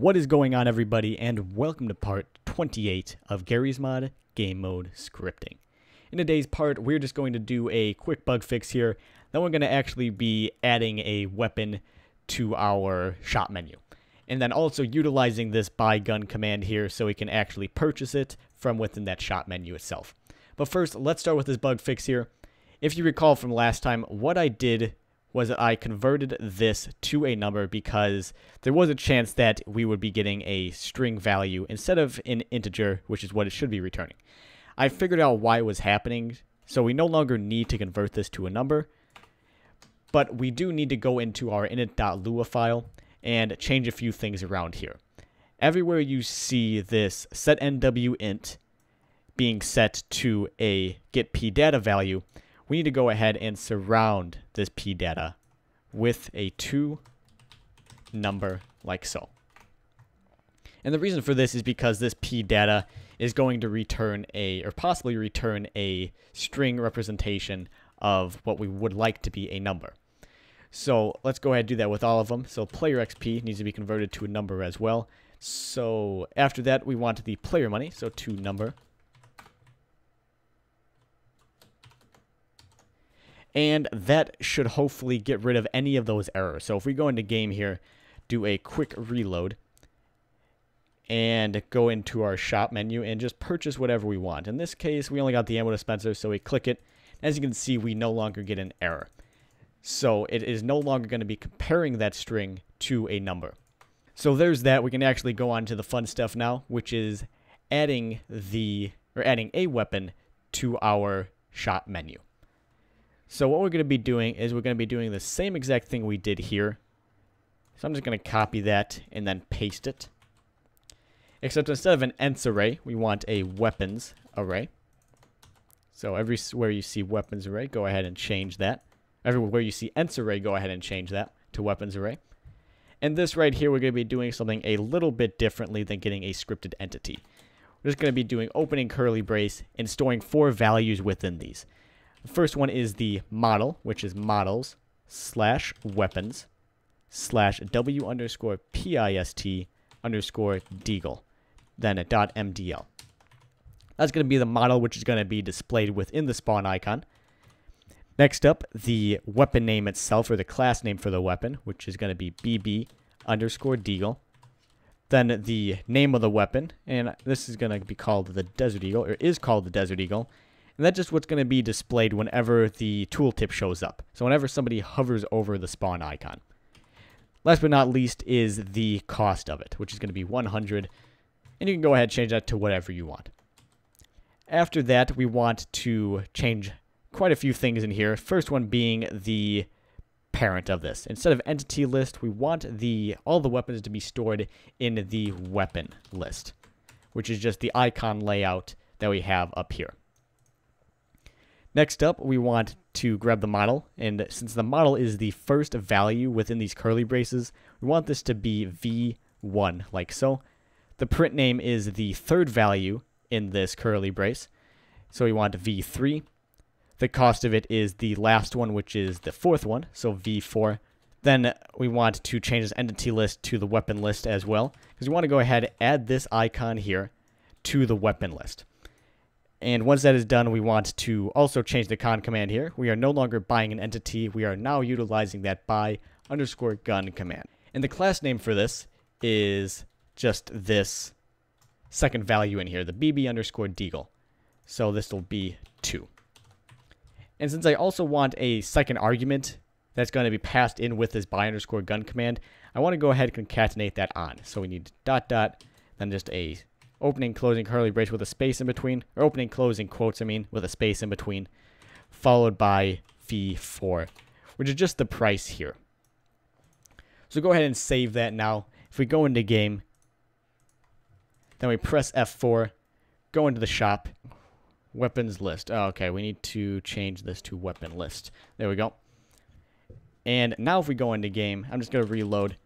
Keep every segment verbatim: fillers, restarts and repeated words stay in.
What is going on, everybody, and welcome to part twenty-eight of Garry's Mod Game Mode Scripting. In today's part, we're just going to do a quick bug fix here. Then we're going to actually be adding a weapon to our shop menu. And then also utilizing this buy gun command here so we can actually purchase it from within that shop menu itself. But first, let's start with this bug fix here. If you recall from last time, what I did was I converted this to a number because there was a chance that we would be getting a string value instead of an integer, which is what it should be returning. I figured out why it was happening, so we no longer need to convert this to a number, but we do need to go into our init.lua file and change a few things around here. Everywhere you see this set nwint being set to a getpdata value, we need to go ahead and surround this pData with a two number like so. And the reason for this is because this pData is going to return a, or possibly return a string representation of what we would like to be a number. So let's go ahead and do that with all of them. So player X P needs to be converted to a number as well. So after that, we want the player money, so to number. And that should hopefully get rid of any of those errors. So if we go into game here, do a quick reload, and go into our shop menu and just purchase whatever we want. In this case, we only got the ammo dispenser, so we click it. As you can see, we no longer get an error. So it is no longer going to be comparing that string to a number. So there's that. We can actually go on to the fun stuff now, which is adding the or adding a weapon to our shop menu. So what we're going to be doing is we're going to be doing the same exact thing we did here. So I'm just going to copy that and then paste it. Except instead of an ents array, we want a weapons array. So everywhere you see weapons array, go ahead and change that. Everywhere you see ents array, go ahead and change that to weapons array. And this right here, we're going to be doing something a little bit differently than getting a scripted entity. We're just going to be doing opening curly brace and storing four values within these. The first one is the model, which is models slash weapons slash w underscore pist underscore deagle, then a dot mdl. That's going to be the model, which is going to be displayed within the spawn icon. Next up, the weapon name itself, or the class name for the weapon, which is going to be bb underscore deagle. Then the name of the weapon, and this is going to be called the Desert Eagle, or is called the Desert Eagle. And that's just what's going to be displayed whenever the tooltip shows up. So whenever somebody hovers over the spawn icon. Last but not least is the cost of it, which is going to be one hundred. And you can go ahead and change that to whatever you want. After that, we want to change quite a few things in here. First one being the parent of this. Instead of entity list, we want the all the weapons to be stored in the weapon list, which is just the icon layout that we have up here. Next up, we want to grab the model, and since the model is the first value within these curly braces, we want this to be v one, like so. The print name is the third value in this curly brace, so we want v three. The cost of it is the last one, which is the fourth one, so v four. Then we want to change this entity list to the weapon list as well, because we want to go ahead and add this icon here to the weapon list. And once that is done, we want to also change the con command here. We are no longer buying an entity. We are now utilizing that buy underscore gun command. And the class name for this is just this second value in here, the bb underscore deagle. So this will be two. And since I also want a second argument that's going to be passed in with this buy underscore gun command, I want to go ahead and concatenate that on. So we need dot dot, then just a opening, closing curly brace with a space in between, or opening, closing quotes, I mean, with a space in between, followed by v four, which is just the price here. So go ahead and save that now. If we go into game, then we press F four, go into the shop, weapons list. Oh, okay, we need to change this to weapon list. There we go. And now if we go into game, I'm just going to reload.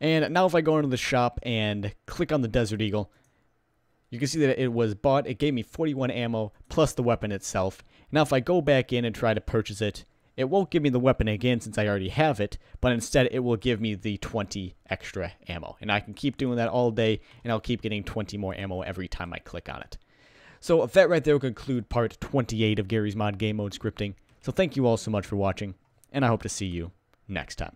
And now if I go into the shop and click on the Desert Eagle, you can see that it was bought. It gave me forty-one ammo plus the weapon itself. Now if I go back in and try to purchase it, It won't give me the weapon again since I already have it, but instead it will give me the twenty extra ammo. And I can keep doing that all day, and I'll keep getting twenty more ammo every time I click on it. So that right there will conclude part twenty-eight of Garry's Mod Game Mode Scripting. So thank you all so much for watching, and I hope to see you next time.